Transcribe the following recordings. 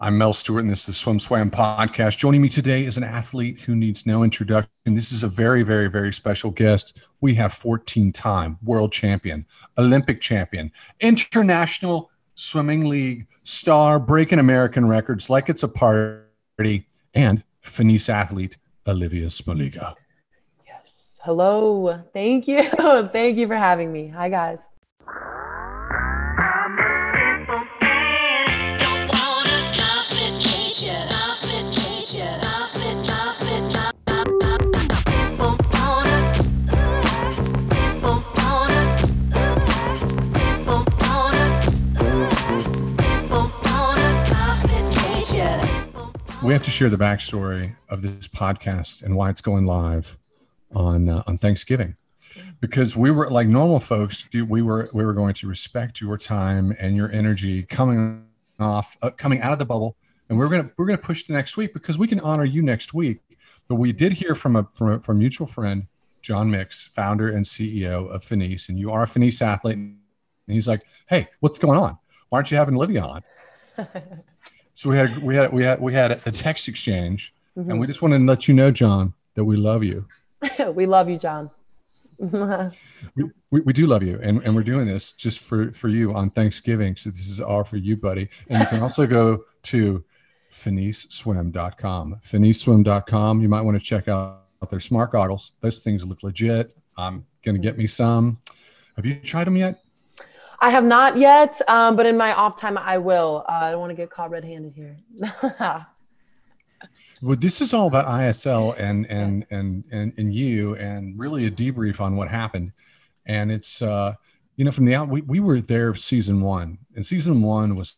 I'm Mel Stewart, and this is the Swim Swam podcast. Joining me today is an athlete who needs no introduction. This is a very, very, very special guest. We have 14-time world champion, Olympic champion, International Swimming League star, breaking American records like it's a party, and FINIS athlete, Olivia Smoliga. Yes. Hello. Thank you. Thank you for having me. Hi, guys. We have to share the backstory of this podcast and why it's going live on Thanksgiving, because we were like normal folks. We were going to respect your time and your energy coming out of the bubble, and we're gonna push to next week because we can honor you next week. But we did hear from a mutual friend, John Mix, founder and CEO of FINIS, and you are a FINIS athlete. And he's like, "Hey, what's going on? Why aren't you having Olivia on?" So we had a text exchange, mm-hmm. and we just wanted to let you know, John, that we love you. We love you, John. we do love you, and we're doing this just for you on Thanksgiving. So this is all for you, buddy. And you can also go to finiceswim.com. finiceswim.com. You might want to check out their smart goggles. Those things look legit. I'm gonna get me some. Have you tried them yet? I have not yet, but in my off time, I will. I don't want to get caught red-handed here. Well, this is all about ISL and you, and really a debrief on what happened. And it's, from the out, we were there season one, and season one was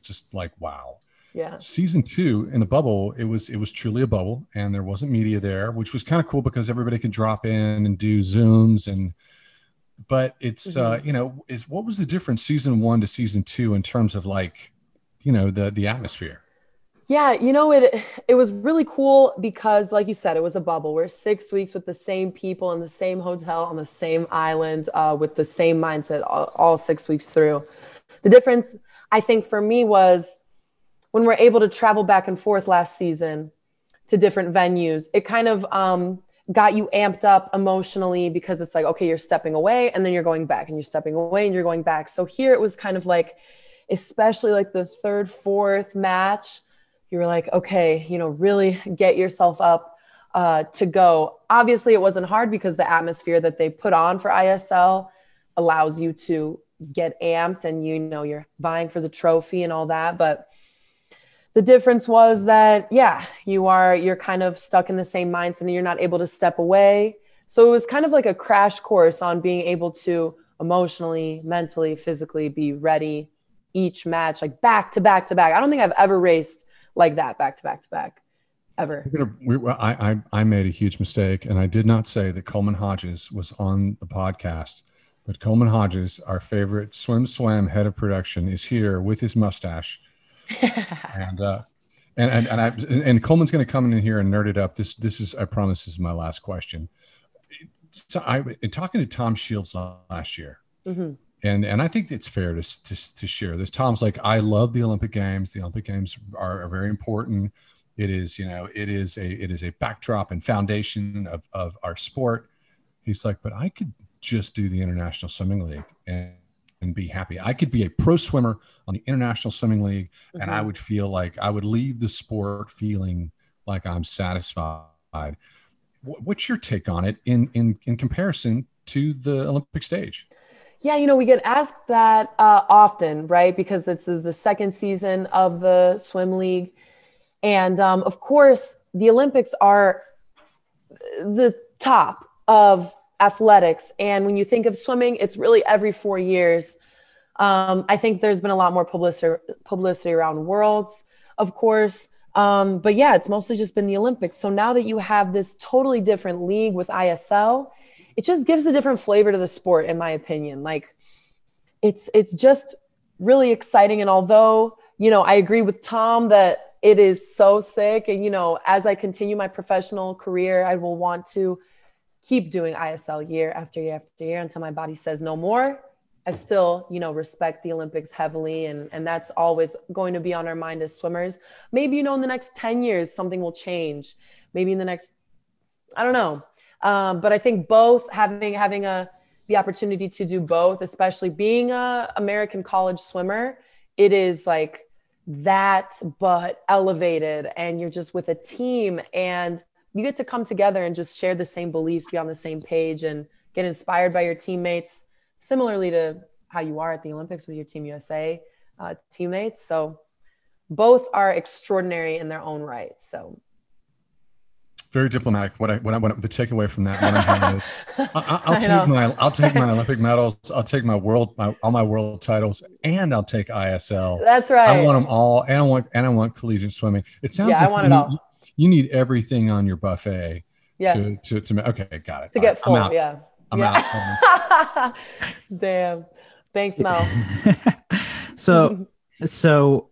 just like, wow. Yeah. Season two in the bubble, it was truly a bubble, and there wasn't media there, which was kind of cool because everybody could drop in and do Zooms and. But it's, what was the difference season one to season two in terms of the atmosphere? Yeah, it was really cool because like you said, it was a bubble. We're 6 weeks with the same people in the same hotel on the same island with the same mindset all 6 weeks through. The difference, I think for me, was when we're able to travel back and forth last season to different venues, it kind of got you amped up emotionally because it's like, okay, you're stepping away and then you're going back and you're stepping away and you're going back. So here it was kind of like, especially like the third, fourth match, you were like, okay, really get yourself up to go. Obviously it wasn't hard because the atmosphere that they put on for ISL allows you to get amped and, you're vying for the trophy and all that. But the difference was that, yeah, you're kind of stuck in the same mindset and you're not able to step away. So it was kind of like a crash course on being able to emotionally, mentally, physically be ready each match, like back to back to back. I don't think I've ever raced like that, back to back to back, ever. I made a huge mistake, and I did not say that Coleman Hodges was on the podcast. But Coleman Hodges, our favorite Swim Swam head of production, is here with his mustache. and Coleman's going to come in here and nerd it up. This is, I promise, this is my last question. So in talking to Tom Shields last year, mm-hmm. and I think it's fair to share this. Tom's like, I love the Olympic Games. The Olympic Games are very important. It is, it is a backdrop and foundation of our sport. He's like, but I could just do the International Swimming League and be happy. I could be a pro swimmer on the International Swimming League, mm-hmm. and I would feel like I would leave the sport feeling like I'm satisfied. What's your take on it in comparison to the Olympic stage? Yeah, we get asked that often, right? Because this is the second season of the swim league. And of course, the Olympics are the top of athletics. And when you think of swimming, it's really every 4 years. I think there's been a lot more publicity around worlds, of course. But yeah, it's mostly just been the Olympics. So now that you have this totally different league with ISL, it just gives a different flavor to the sport, in my opinion. Like it's just really exciting. And although, I agree with Tom that it is so sick. And, as I continue my professional career, I will want to keep doing ISL year after year after year until my body says no more. I still, you know, respect the Olympics heavily, and that's always going to be on our mind as swimmers. Maybe, you know, in the next 10 years, something will change. Maybe in the next, I don't know. But I think both having the opportunity to do both, especially being a American college swimmer, it is like that, but elevated, and you're just with a team and you get to come together and just share the same beliefs, be on the same page and get inspired by your teammates, similarly to how you are at the Olympics with your Team USA teammates. So both are extraordinary in their own right. So very diplomatic. What the takeaway from that one I had is, I'll take my Olympic medals. I'll take my all my world titles, and I'll take ISL. That's right. I want them all, and I want collegiate swimming. It sounds like I want it all. You need everything on your buffet. Yes. To okay, got it. To get full. I'm out. Damn. Thanks, Mel. So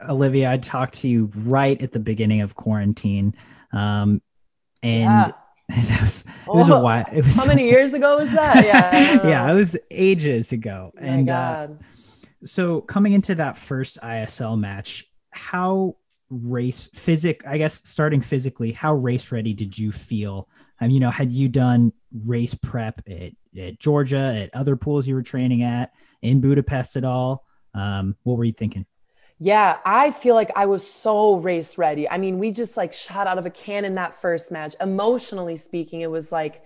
Olivia, I talked to you right at the beginning of quarantine. And it was a while. It was, how many years ago was that? Yeah. It was ages ago. Oh, and so coming into that first ISL match, how race ready did you feel? You know, had you done race prep at Georgia, at other pools you were training at, in Budapest at all? What were you thinking? Yeah, I feel like I was so race ready. I mean, we just like shot out of a cannon that first match. Emotionally speaking, it was like,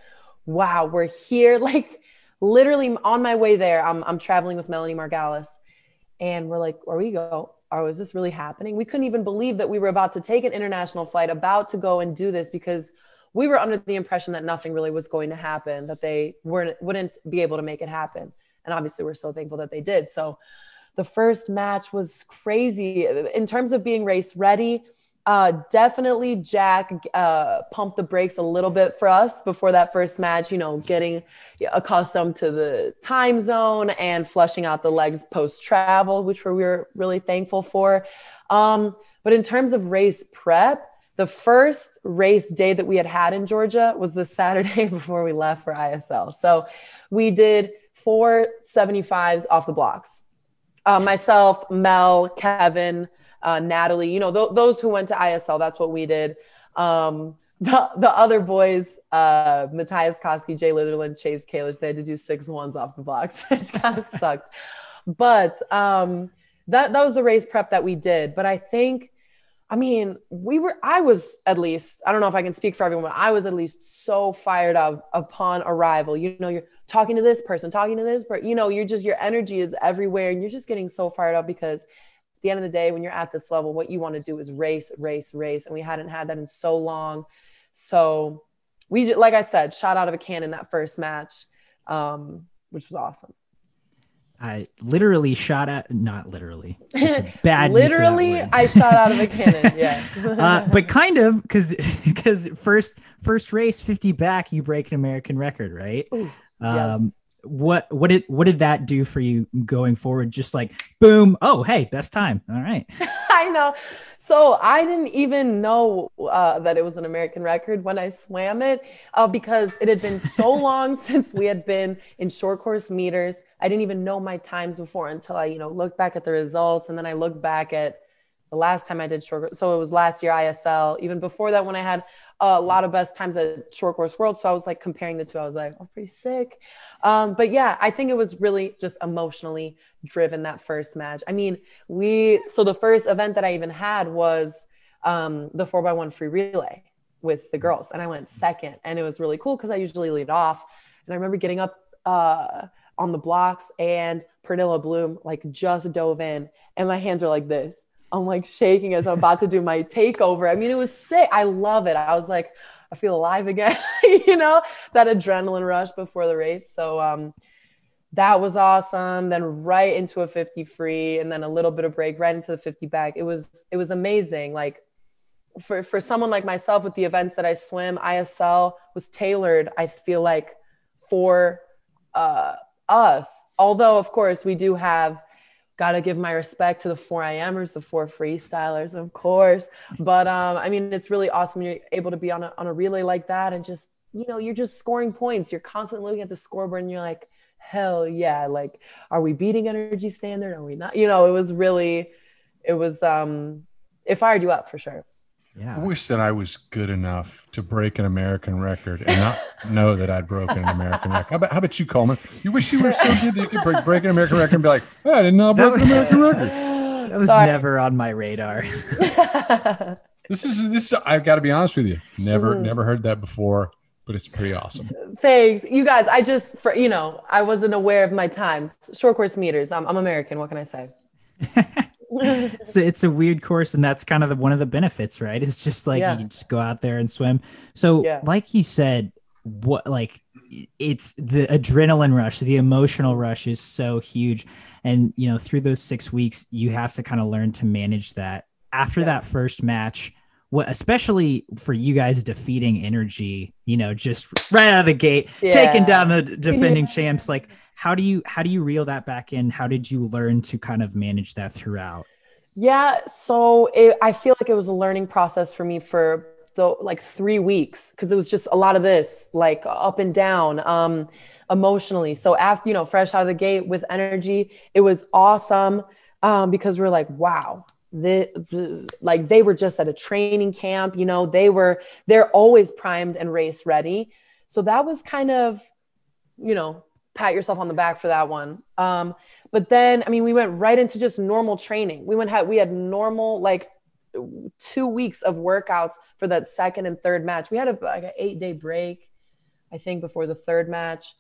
wow, we're here. Like literally on my way there, I'm traveling with Melanie Margalis, and we're like, is this really happening? We couldn't even believe that we were about to take an international flight, about to go and do this, because we were under the impression that nothing really was going to happen, that they wouldn't be able to make it happen. And obviously we're so thankful that they did. So the first match was crazy. In terms of being race ready, definitely Jack pumped the brakes a little bit for us before that first match, you know, getting accustomed to the time zone and flushing out the legs post-travel, which we were really thankful for. But in terms of race prep, the first race day that we had in Georgia was the Saturday before we left for ISL. So we did 4.75s off the blocks. Myself, Mel, Kevin, Natalie, you know, those who went to ISL, that's what we did. The other boys, Matthias Koski, Jay Litherland, Chase Kalish, they had to do 6.1s off the blocks, which kind of sucked. But that was the race prep that we did. But I think, I mean, I don't know if I can speak for everyone, but I was at least so fired up upon arrival. You know, you're talking to this person, you know, your energy is everywhere, and you're just getting so fired up, because at the end of the day, when you're at this level, what you want to do is race. And we hadn't had that in so long. So we just, like I said, shot out of a cannon that first match, which was awesome. I literally shot at, not literally, it's a bad literally I shot out of a cannon. Yeah. But kind of, because first race 50 back, you break an American record, right? Ooh, yes. What did that do for you going forward? Just like, boom. Oh, hey, best time. All right. I know. So I didn't even know that it was an American record when I swam it, because it had been so long since we had been in short course meters. I didn't even know my times before until I, you know, looked back at the results. And then I looked back at the last time I did short course. So it was last year ISL, even before that, when I had a lot of best times at short course world. So I was like comparing the two, I was like, oh, pretty sick. But yeah, I think it was really just emotionally driven, that first match. I mean, so the first event that I even had was the 4x1 free relay with the girls. And I went second, and it was really cool, 'cause I usually lead off. And I remember getting up, on the blocks, and Pernilla Bloom like just dove in, and my hands are like this. I'm like shaking as I'm about to do my takeover. I mean, it was sick. I love it. I was like, I feel alive again, you know, that adrenaline rush before the race. So that was awesome. Then right into a 50 free, and then a little bit of break right into the 50 back. It was amazing. Like for someone like myself with the events that I swim, ISL was tailored, I feel like, for us. Although, of course, we do have, got to give my respect to the 4IMers, the 4 freestylers, of course. But I mean, it's really awesome you're able to be on a relay like that, and just, you know, you're just scoring points. You're constantly looking at the scoreboard, and you're like, hell yeah, like, are we beating Energy Standard? Are we not? You know, it fired you up for sure. Yeah. I wish that I was good enough to break an American record and not know that I'd broken an American record. How about you, Coleman? You wish you were so good that you could break an American record and be like, oh, I didn't know I broke an American record. That was never on my radar. This is, I've got to be honest with you. Never heard that before, but it's pretty awesome. Thanks. You guys, I wasn't aware of my times. Short course meters. I'm American. What can I say? So it's a weird course, and that's kind of one of the benefits, right? It's just like, you just go out there and swim. So like you said, it's the adrenaline rush, the emotional rush is so huge. And, through those 6 weeks, you have to kind of learn to manage that. After that first match, especially for you guys defeating Energy, just right out of the gate, taking down the defending champs, like, how do you reel that back in? How did you learn to kind of manage that throughout? Yeah. So I feel like it was a learning process for me for 3 weeks. 'Cause it was just a lot of this, like, up and down, emotionally. So after, fresh out of the gate with Energy, it was awesome. Because we're like, wow, they were just at a training camp, they're always primed and race ready. So that was kind of, pat yourself on the back for that one. But then, we went right into just normal training. We had normal, 2 weeks of workouts for that second and third match. We had an 8-day break, I think, before the third match,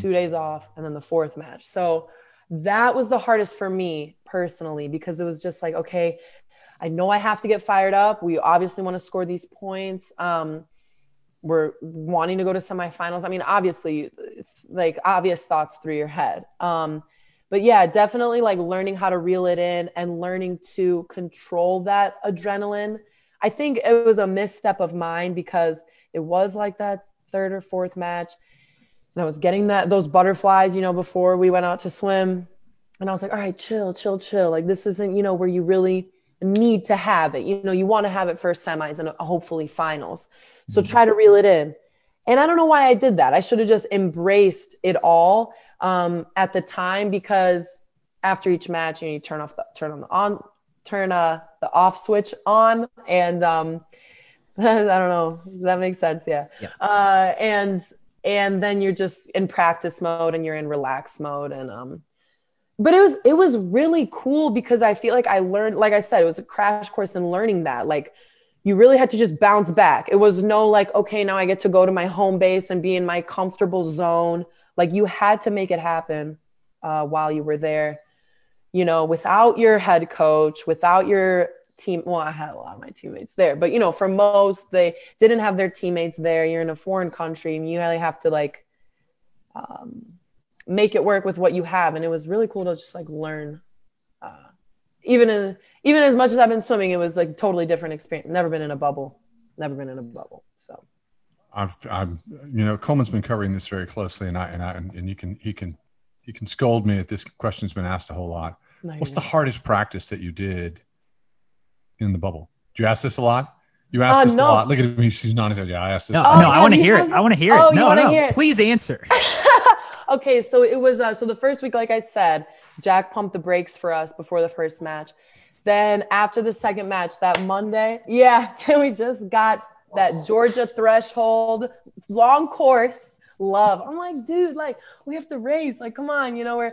2 days off, and then the fourth match. So that was the hardest for me personally, because it was just like, okay, I know I have to get fired up. We obviously want to score these points. We're wanting to go to semifinals. Obviously, obvious thoughts through your head. But yeah, definitely learning how to reel it in and learning to control that adrenaline. I think it was a misstep of mine, because it was that third or fourth match, and I was getting those butterflies, before we went out to swim, and I was like, all right, chill. This isn't, where you really need to have it. You want to have it for semis and hopefully finals. So try to reel it in. And I don't know why I did that. I should have just embraced it all at the time, because after each match, you turn off the off switch on, and I don't know. Does that make sense? Yeah. And then you're just in practice mode, and you're in relaxed mode. And, but it was really cool, because I feel like I learned, like I said, it was a crash course in learning that, you really had to just bounce back. It was no okay, now I get to go to my home base and be in my comfortable zone. You had to make it happen while you were there, without your head coach, without your team. Well, I had a lot of my teammates there, but for most, they didn't have their teammates there. You're in a foreign country, and you really have to make it work with what you have. And it was really cool to just learn, even as much as I've been swimming, it was totally different experience. Never been in a bubble. So I'm Coleman's been covering this very closely, and he can scold me if this question's been asked a whole lot. What's the hardest practice that you did in the bubble? Do you ask this a lot? You asked this a lot. Look at me. She's nodding. Yeah, I asked this. No, I want to hear it. I want to hear it. No, please answer. Okay. So it was, so the first week, like I said, Jack pumped the brakes for us before the first match. Then after the second match that Monday, we just got that Georgia threshold, long course, love. I'm like, dude, we have to race. Come on, we're,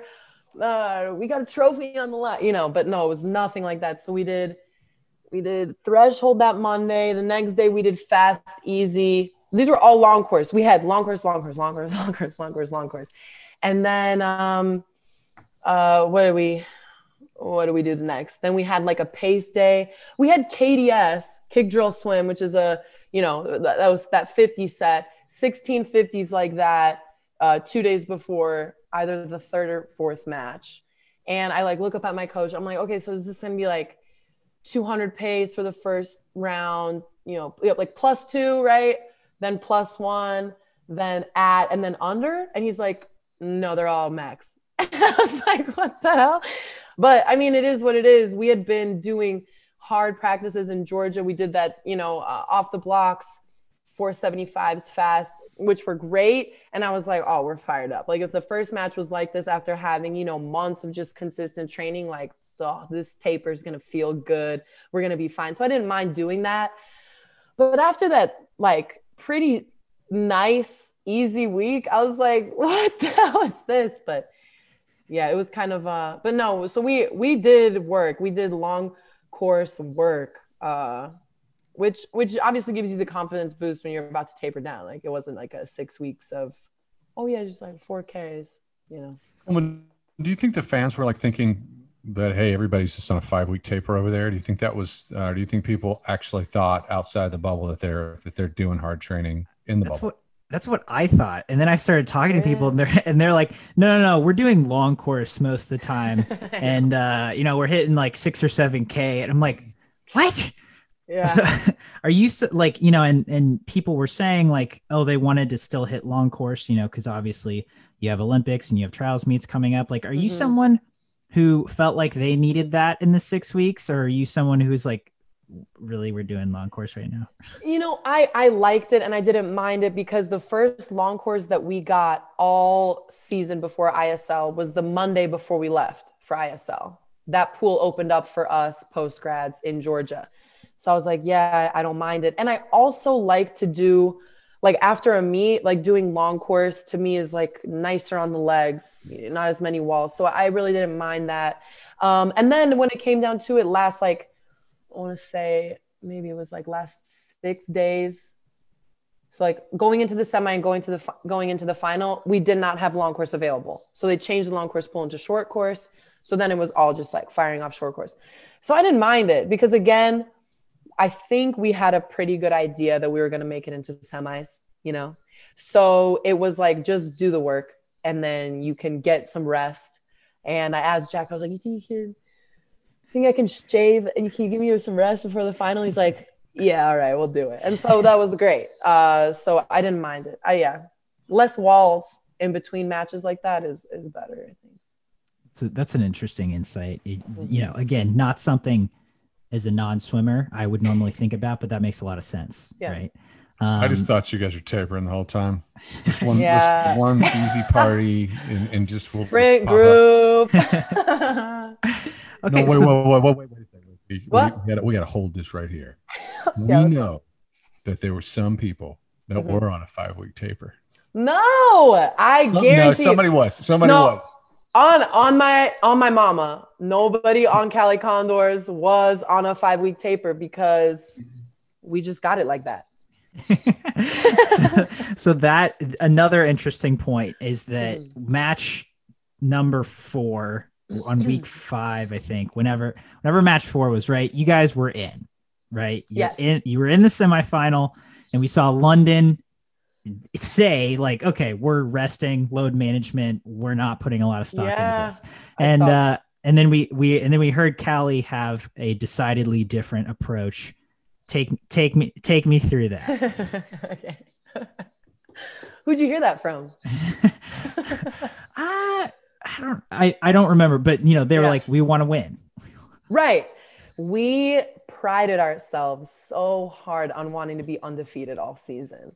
we got a trophy on the line, but no, it was nothing like that. So we did threshold that Monday. The next day we did fast, easy. These were all long course. We had long course. And then what do we do the next? Then we had a pace day. We had KDS, kick drill swim, which is a, that was that 50 set, 1650s like that, 2 days before either the third or fourth match. And I look up at my coach. I'm like, okay, so is this going to be 200 pace for the first round, plus two, right? Then plus one, then at, and then under. And he's like, no, they're all max. And I was like, what the hell? But it is what it is. We had been doing hard practices in Georgia. We did that, off the blocks 475s fast, which were great. And I was like, oh, we're fired up. Like if the first match was like this after having, you know, months of just consistent training, like, oh, this taper is going to feel good. We're going to be fine. So I didn't mind doing that. But after that, like, pretty nice, easy week, I was like, what the hell is this? But yeah, it was kind of, but no, so we did work. We did long course work, which obviously gives you the confidence boost when you're about to taper down. Like it wasn't like a 6 weeks of, oh yeah, just like 4Ks, you know. Do you think the fans were like thinking that, hey, everybody's just on a 5-week taper over there? Do you think that was, do you think people actually thought outside the bubble that they're doing hard training in the bubble? That's what I thought. And then I started talking to people and they're like, no, we're doing long course most of the time. And, you know, we're hitting like 6 or 7K. And I'm like, what? Yeah. So, are you like, you know, and people were saying like, oh, they wanted to still hit long course, you know, because obviously you have Olympics and you have trials meets coming up. Like, are you someone who felt like they needed that in the 6 weeks? Or are you someone who's like, really, we're doing long course right now? You know, I liked it and I didn't mind it because the first long course that we got all season before ISL was the Monday before we left for ISL. That pool opened up for us post-grads in Georgia. So I was like, yeah, I don't mind it. And I also like to do, like after a meet, like doing long course to me is like nicer on the legs, not as many walls. So I really didn't mind that. And then when it came down to it last, like, I want to say maybe it was like last 6 days. So like going into the semi and going into the final, we did not have long course available. So they changed the long course pool into short course. So then it was all just like firing off short course. So I didn't mind it because again, I think we had a pretty good idea that we were going to make it into the semis, you know? So it was like, just do the work and then you can get some rest. And I asked Jack, I was like, you think I can shave and can you give me some rest before the final? He's like, yeah, all right, we'll do it. And so that was great. So I didn't mind it. Less walls in between matches like that is better, I think. So that's an interesting insight. You know, again, not something as a non-swimmer I would normally think about, but that makes a lot of sense, right? I just thought you guys were tapering the whole time. Just one, just one easy party and just sprint group. Okay. No, wait a second. We gotta hold this right here. We know that there were some people that were on a 5-week taper. No, I guarantee. No, somebody was. Somebody was. On my mama, nobody on Cali Condors was on a 5-week taper because we just got it like that. so that another interesting point is that match number 4 on week 5, I think, whenever match 4 was, right, you guys were in, right? You were in the semifinal, and we saw London say like, okay, we're resting, load management, we're not putting a lot of stock into this. And and then we heard Cali have a decidedly different approach. Take me through that. Okay. Who'd you hear that from? I don't remember, but you know, they were like, we want to win. Right. We prided ourselves so hard on wanting to be undefeated all season.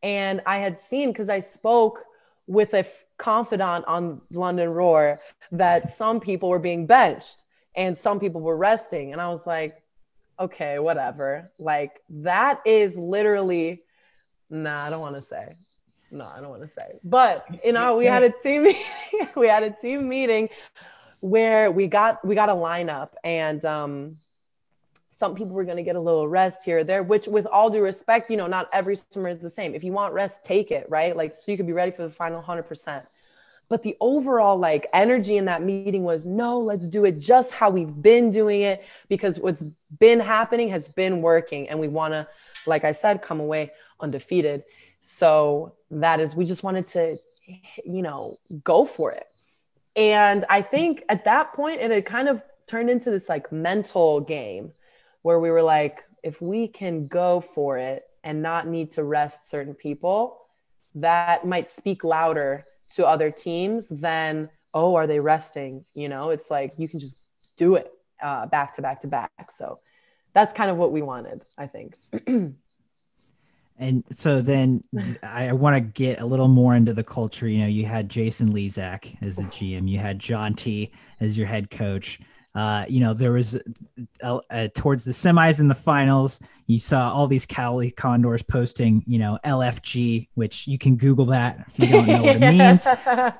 And I had seen, cause I spoke with a confidant on London Roar, that some people were being benched and some people were resting. And I was like, okay, whatever. Like that is literally, I don't want to say, but you know, we had a team meeting, where we got a lineup and, some people were going to get a little rest here or there, which with all due respect, you know, not every swimmer is the same. If you want rest, take it, right? Like, so you could be ready for the final 100%. But the overall like energy in that meeting was, no, let's do it just how we've been doing it, because what's been happening has been working. And we want to, like I said, come away undefeated. So that is, we just wanted to, you know, go for it. And I think at that point, it had kind of turned into this like mental game where we were like, if we can go for it and not need to rest certain people, that might speak louder to other teams than, oh, are they resting? You know, it's like, you can just do it back to back to back. So that's kind of what we wanted, I think. And so then I want to get a little more into the culture. You know, you had Jason Lezak as the GM. You had John T as your head coach. You know, there was towards the semis and the finals, you saw all these Cali Condors posting, you know, LFG, which you can Google that if you don't know what it means.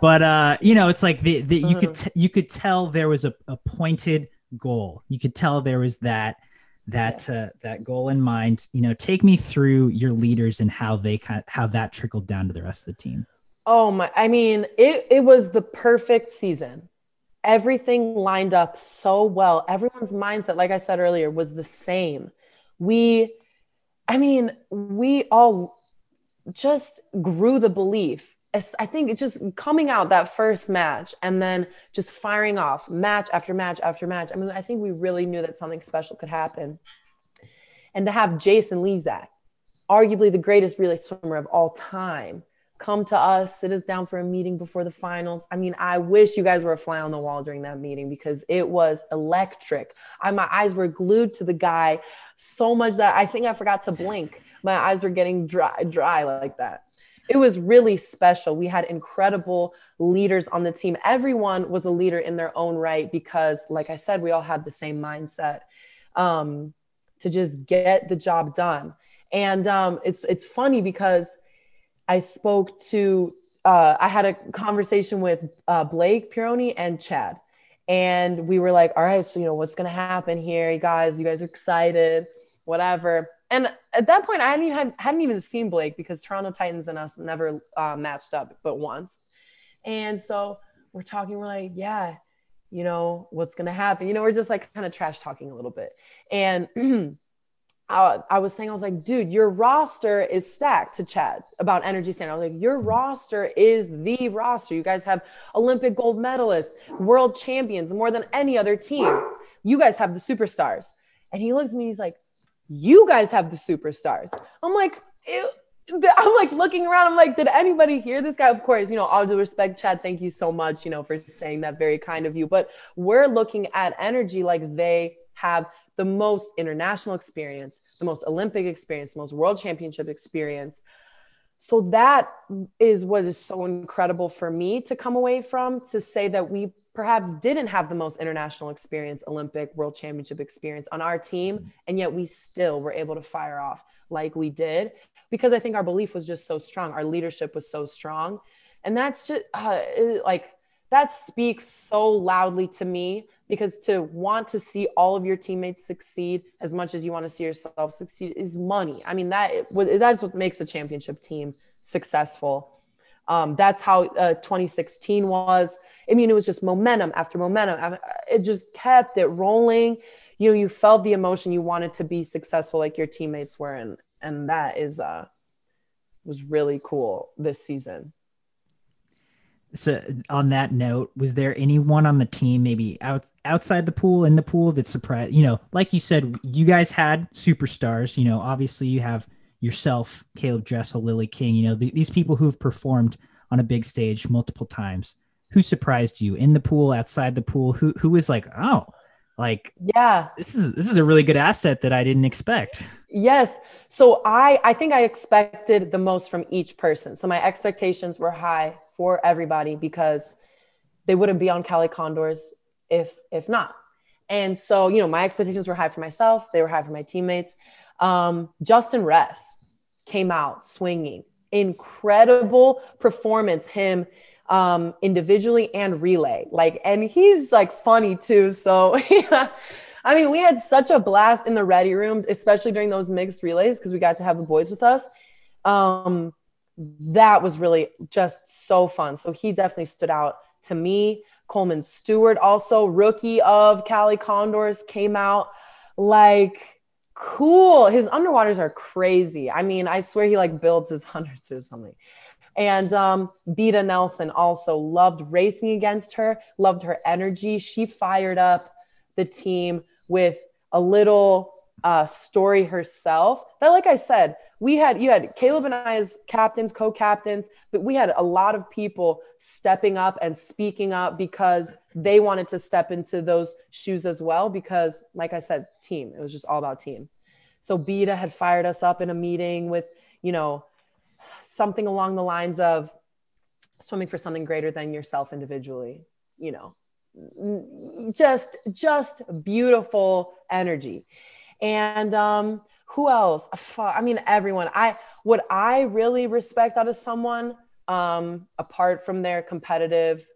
But, you know, it's like you could tell there was a pointed goal. You could tell there was that goal in mind. You know, take me through your leaders and how that trickled down to the rest of the team. Oh my, I mean, it was the perfect season. Everything lined up so well. Everyone's mindset, like I said earlier, was the same. We all just grew the belief. I think it's just coming out that first match and then just firing off match after match after match. I mean, I think we really knew that something special could happen. And to have Jason Lezak, arguably the greatest relay swimmer of all time, come to us, sit us down for a meeting before the finals. I mean, I wish you guys were a fly on the wall during that meeting because it was electric. My eyes were glued to the guy so much that I think I forgot to blink. My eyes were getting dry like that. It was really special. We had incredible leaders on the team. Everyone was a leader in their own right because, like I said, we all had the same mindset to just get the job done. And it's funny because I spoke to, I had a conversation with Blake Pieroni and Chad, and we were like, all right, so, you know, what's going to happen here? You guys are excited, whatever. And at that point, I hadn't even seen Blake because Toronto Titans and us never matched up but once. And so we're talking, we're like, yeah, you know, what's going to happen? You know, we're just like kind of trash talking a little bit. And I was saying, I was like, dude, your roster is stacked, to Chad about Energy Standard. I was like, your roster is the roster. You guys have Olympic gold medalists, world champions, more than any other team. You guys have the superstars. And he looks at me, he's like, you guys have the superstars. I'm like looking around. I'm like, did anybody hear this guy? Of course, you know, all due respect, Chad, thank you so much, you know, for saying that, very kind of you. But we're looking at Energy like they have the most international experience, the most Olympic experience, the most world championship experience. So that is what is so incredible for me to come away from, to say that we perhaps didn't have the most international experience, Olympic, world championship experience on our team. And yet we still were able to fire off like we did, because I think our belief was just so strong. Our leadership was so strong. And that's just that speaks so loudly to me, because to want to see all of your teammates succeed as much as you want to see yourself succeed is money. I mean, that's what makes a championship team successful. That's how 2016 was. I mean, it was just momentum after momentum. It just kept it rolling. You know, you felt the emotion. You wanted to be successful like your teammates were. And that is was really cool this season. So on that note, was there anyone on the team, maybe outside the pool, in the pool, that surprised, you know, like you said, you guys had superstars, you know, obviously you have yourself, Caleb Dressel, Lily King, you know, these people who've performed on a big stage multiple times. Who surprised you in the pool, outside the pool? Who was like, oh, like, yeah, this is a really good asset that I didn't expect. Yes. So I think I expected the most from each person. So my expectations were high for everybody because they wouldn't be on Cali Condors if not. And so, you know, my expectations were high for myself. They were high for my teammates. Justin Ress came out swinging, incredible performance, him individually and relay, like, and he's like funny too. So yeah. I mean, we had such a blast in the ready room, especially during those mixed relays, because we got to have the boys with us. That was really just so fun. So he definitely stood out to me. Coleman Stewart, also rookie of Cali Condors, came out like cool. His underwaters are crazy. I mean, I swear he like builds his hundreds or something. And Beata Nelson also, loved racing against her, loved her energy. She fired up the team with a little story herself. But like I said, you had Caleb and I as captains, co-captains, but we had a lot of people stepping up and speaking up because they wanted to step into those shoes as well. Because like I said, team, it was just all about team. So Beta had fired us up in a meeting with, you know, something along the lines of swimming for something greater than yourself individually, you know, just beautiful energy. And, who else? I mean, everyone. What I really respect out of someone, apart from their competitive,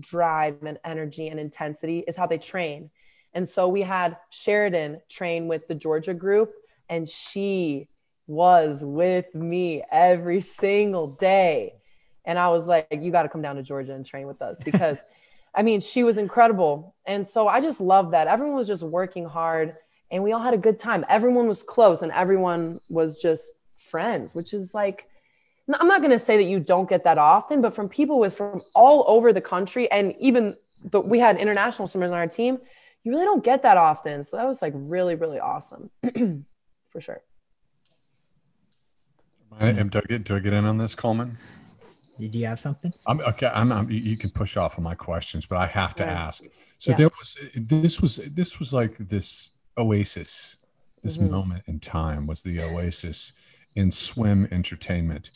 drive and energy and intensity, is how they train. And so we had Sheridan train with the Georgia group, and she was with me every single day. And I was like, you got to come down to Georgia and train with us, because I mean, she was incredible. And so I just loved that. Everyone was just working hard, and we all had a good time. Everyone was close, and everyone was just friends, which is like, I'm not going to say that you don't get that often, but from people from all over the country, and even we had international swimmers on our team, you really don't get that often. So that was like really, really awesome for sure. Do I get in on this, Coleman? Did you have something? You can push off on my questions, but I have to ask. So this was like this oasis, this moment in time was the oasis in swim entertainment.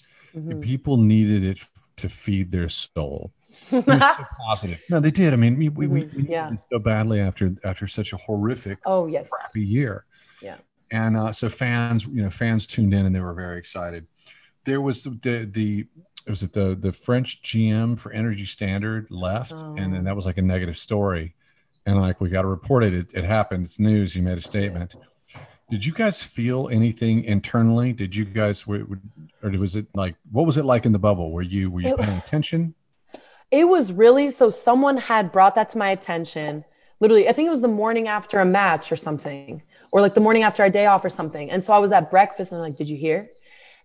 People needed it to feed their soul. It was so positive. No, they did. I mean, we needed it so badly after such a horrific, crappy year. Yeah. And so fans tuned in, and they were very excited. There was the French GM for Energy Standard left, and then that was like a negative story. And like, we got to report it. It happened. It's news. You made a statement. Did you guys feel anything internally? Did you guys, or was it like, what was it like in the bubble? Were you paying attention? It was really, so someone had brought that to my attention. Literally, I think it was the morning after a match or something, or like the morning after our day off or something. And so I was at breakfast, and I'm like, did you hear?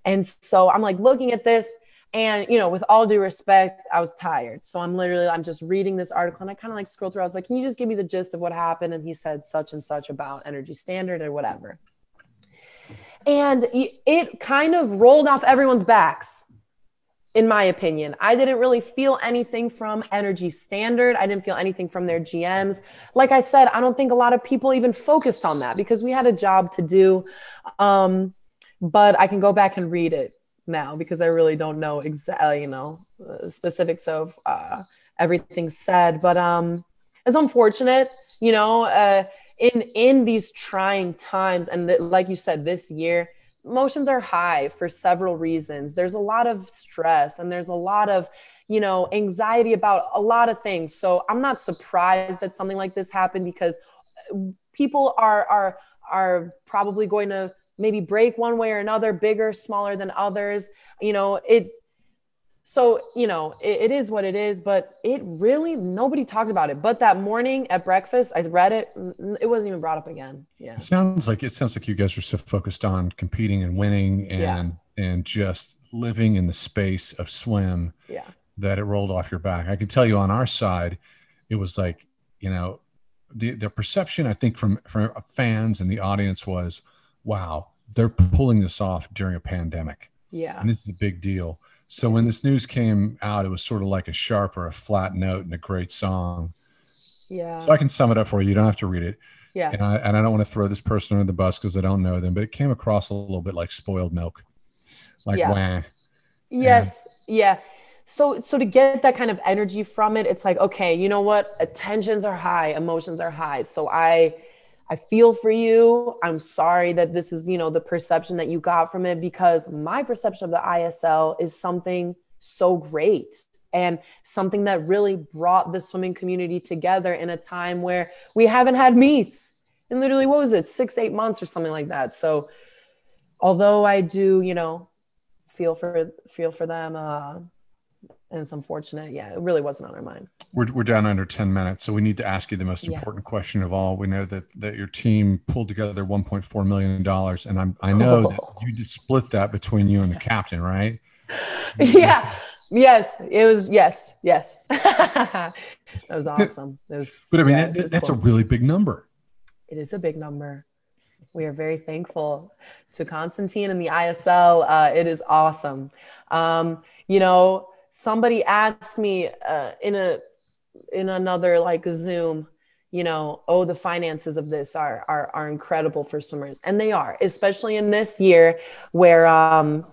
And so I'm like looking at this, and, you know, with all due respect, I was tired. So I'm just reading this article, and I kind of like scroll through. I was like, can you just give me the gist of what happened? And he said such and such about Energy Standard or whatever. And it kind of rolled off everyone's backs, in my opinion. I didn't really feel anything from Energy Standard. I didn't feel anything from their GMs. Like I said, I don't think a lot of people even focused on that because we had a job to do. But I can go back and read it now because I really don't know exactly, you know, specifics of everything said, but it's unfortunate, you know, in these trying times. And like you said, this year, emotions are high for several reasons. There's a lot of stress, and there's a lot of, you know, anxiety about a lot of things. So I'm not surprised that something like this happened, because people are probably going to maybe break one way or another, bigger, smaller than others, you know, it is what it is, but it really, nobody talked about it. But that morning at breakfast, I read it. It wasn't even brought up again. Yeah. It sounds like you guys are so focused on competing and winning and just living in the space of swim that it rolled off your back. I can tell you on our side, it was like, you know, the perception, I think from fans and the audience was, wow, they're pulling this off during a pandemic. Yeah. And this is a big deal. So when this news came out, it was sort of like a sharp or a flat note and a great song. Yeah. So I can sum it up for you. You don't have to read it. Yeah. And I don't want to throw this person under the bus because I don't know them, but it came across a little bit like spoiled milk. Like, wah. Yes. Yeah. So to get that kind of energy from it, it's like, okay, you know what? Tensions are high. Emotions are high. So I feel for you. I'm sorry that this is, you know, the perception that you got from it, because my perception of the ISL is something so great and something that really brought the swimming community together in a time where we haven't had meets in literally, what was it, 6-8 months or something like that. So although I do, you know, feel for them, and it's unfortunate. Yeah, it really wasn't on our mind. We're down under 10 minutes, so we need to ask you the most important question of all. We know that your team pulled together $1.4 million, and I know that you just split that between you and the captain, right? Yeah. Yes. It was, yes. That was awesome. But I mean, that's cool. A really big number. It is a big number. We are very thankful to Constantine and the ISL. It is awesome. You know, somebody asked me in another like Zoom, you know, oh, the finances of this are incredible for swimmers. And they are, especially in this year where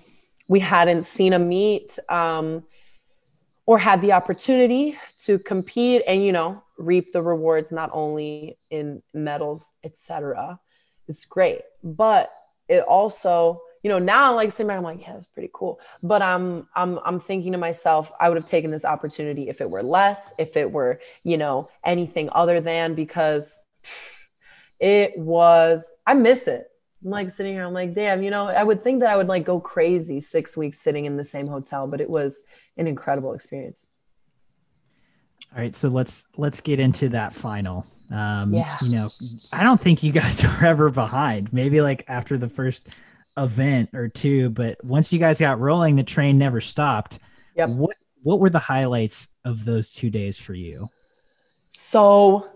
we hadn't seen a meet or had the opportunity to compete and, you know, reap the rewards, not only in medals, etc. It's great. But it also, you know, now I'm like sitting back, I'm like, yeah, it's pretty cool. But I'm thinking to myself, I would have taken this opportunity if it were less, if it were, you know, anything other than, because it was, I miss it. I'm like sitting here, I'm like, damn, you know, I would think that I would like go crazy 6 weeks sitting in the same hotel, but it was an incredible experience. All right. So let's get into that final. Yeah. You know, I don't think you guys were ever behind, maybe like after the first event or two, but once you guys got rolling, the train never stopped. Yep. What were the highlights of those 2 days for you? So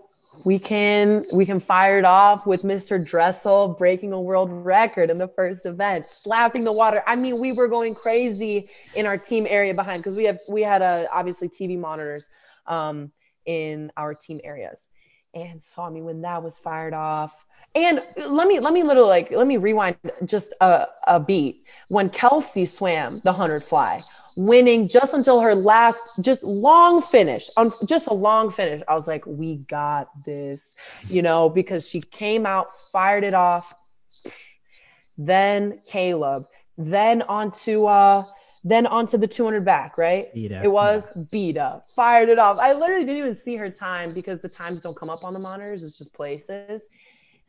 we can fire it off with Mr. Dressel breaking a world record in the first event, slapping the water. I mean, we were going crazy in our team area behind, because we had obviously TV monitors in our team areas. And so, I mean, when that was fired off, and let me rewind just a beat. When Kelsey swam the 100 fly, winning just until her last, just a long finish. I was like, we got this, you know, because she came out, fired it off. Then Caleb, then onto the 200 back, right? It was Beata, fired it off. I literally didn't even see her time because the times don't come up on the monitors. It's just places.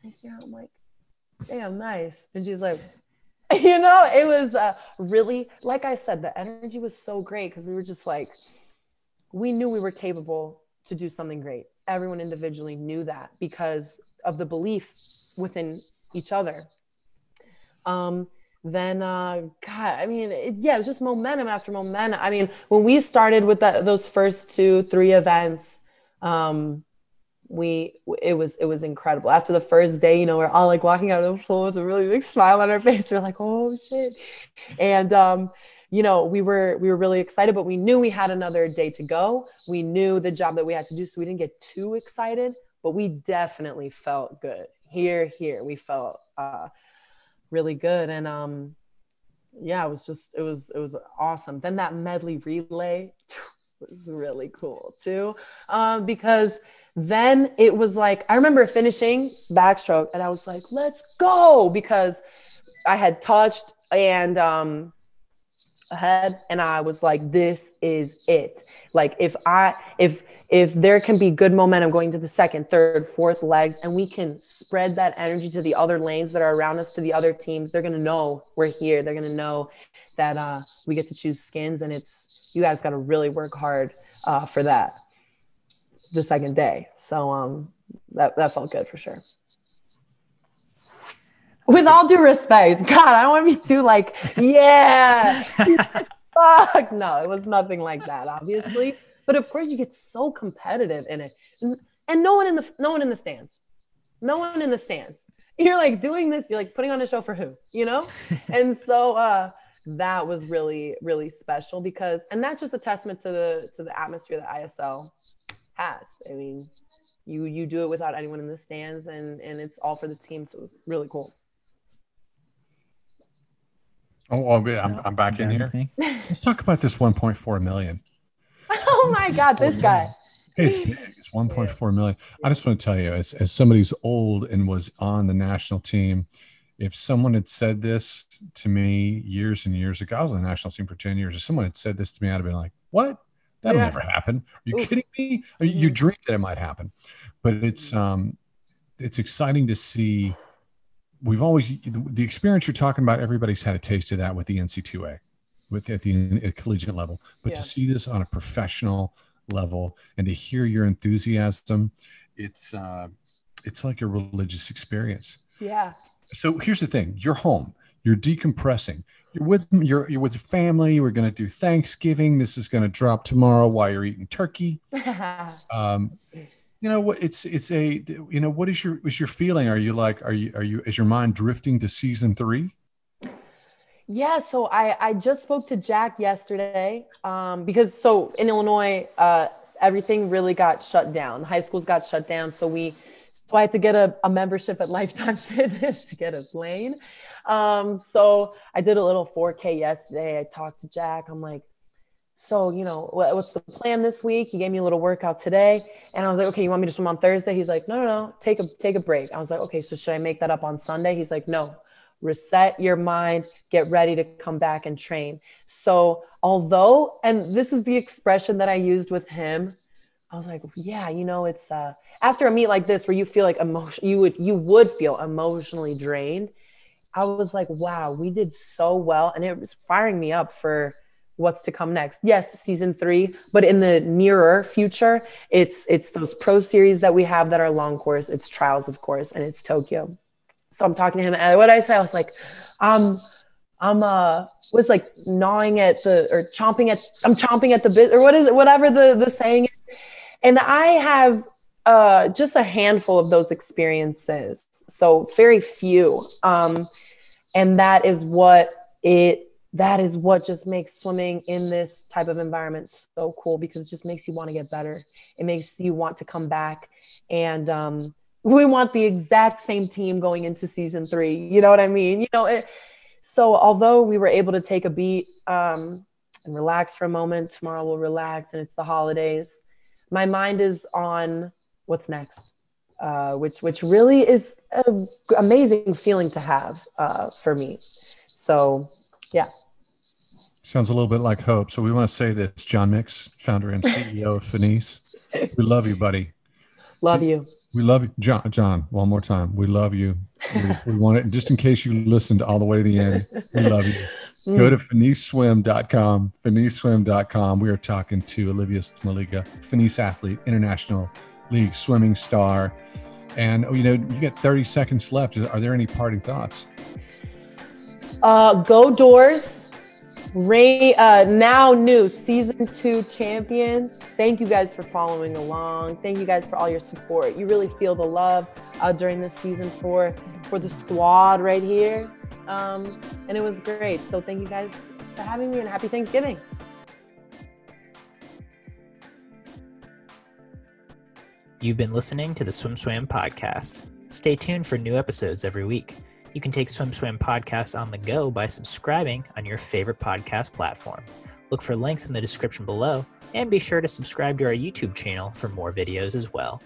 I see her, I'm like, damn, nice. And she's like, you know, it was really, like I said, the energy was so great because we were just like, we knew we were capable to do something great. Everyone individually knew that because of the belief within each other. It was just momentum after momentum. I mean, when we started with those first 2-3 events, it was incredible. After the first day, you know, we're all like walking out of the pool with a really big smile on our face. We're like, oh shit. And, you know, we were really excited, but we knew we had another day to go. We knew the job that we had to do. So we didn't get too excited, but we definitely felt good here. We felt, really good. And, it was awesome. Then that medley relay was really cool too. Because then it was like, I remember finishing backstroke and I was like, let's go, because I had touched and ahead, and I was like, this is it. Like if there can be good momentum going to the second, third, fourth legs, and we can spread that energy to the other lanes that are around us, to the other teams, they're going to know we're here. They're going to know that we get to choose skins, and you guys got to really work hard for that. The second day. So that felt good for sure. With all due respect, God, I don't want to be too like, yeah, fuck. No, it was nothing like that, obviously. But of course, you get so competitive in it, and no one in the stands. You're like doing this. You're like putting on a show for who, you know? And so that was really, really special because, and that's just a testament to the atmosphere that ISL has. I mean, you do it without anyone in the stands, and it's all for the team. So it's really cool. Oh, all good. I'm back in here. Let's talk about this 1.4 million. Oh my God, this guy. It's big. It's 1.4 million. I just want to tell you, as somebody who's old and was on the national team, if someone had said this to me years and years ago, I was on the national team for 10 years. If someone had said this to me, I'd have been like, what? That'll never happen. Are you kidding me? I mean, you dream that it might happen, but it's exciting to see. We've always, the experience you're talking about, everybody's had a taste of that with the NC2A, at the collegiate level, but to see this on a professional level and to hear your enthusiasm, it's like a religious experience. Yeah. So here's the thing: you're home, you're decompressing. You're with your family. We're going to do Thanksgiving. This is going to drop tomorrow while you're eating turkey. You know what? What is your feeling? Is your mind drifting to season 3? Yeah. So I just spoke to Jack yesterday because in Illinois, everything really got shut down. The high schools got shut down. So I had to get a membership at Lifetime Fitness to get a plane. So I did a little 4K yesterday. I talked to Jack. I'm like, so, you know, what's the plan this week? He gave me a little workout today. And I was like, okay, you want me to swim on Thursday? He's like, no, take a break. I was like, okay, so should I make that up on Sunday? He's like, no, reset your mind, get ready to come back and train. So although, and this is the expression that I used with him, I was like, yeah, you know, it's after a meet like this, where you feel like you would feel emotionally drained. I was like, wow, we did so well. And it was firing me up for what's to come next. Yes, season 3, but in the nearer future, it's those pro series that we have that are long course. It's trials, of course, and it's Tokyo. So I'm talking to him, and what did I say? I was like, I'm chomping at the bit, or what is it? Whatever the saying is. And I have just a handful of those experiences. So very few. And that is what just makes swimming in this type of environment so cool, because it just makes you want to get better. It makes you want to come back. And we want the exact same team going into season 3. You know what I mean? You know, so although we were able to take a beat and relax for a moment, tomorrow we'll relax and it's the holidays. My mind is on what's next, which really is an amazing feeling to have for me. So, yeah. Sounds a little bit like hope. So we want to say this, John Mix, founder and CEO of Phenice. We love you, buddy. Love you. We love you. John, one more time. We love you. We want it. Just in case you listened all the way to the end, we love you. Go to finiceswim.com, finiceswim.com. We are talking to Olivia Smoliga, Phenice athlete, International League swimming star. And, you know, you get 30 seconds left. Are there any parting thoughts? Go Doors. Now new season 2 champions. Thank you guys for following along. Thank you guys for all your support. You really feel the love during this season for the squad right here. And it was great. So thank you guys for having me, and happy Thanksgiving. You've been listening to the Swim Swam podcast. Stay tuned for new episodes every week. You can take Swim Swam Podcast on the go by subscribing on your favorite podcast platform. Look for links in the description below, and be sure to subscribe to our YouTube channel for more videos as well.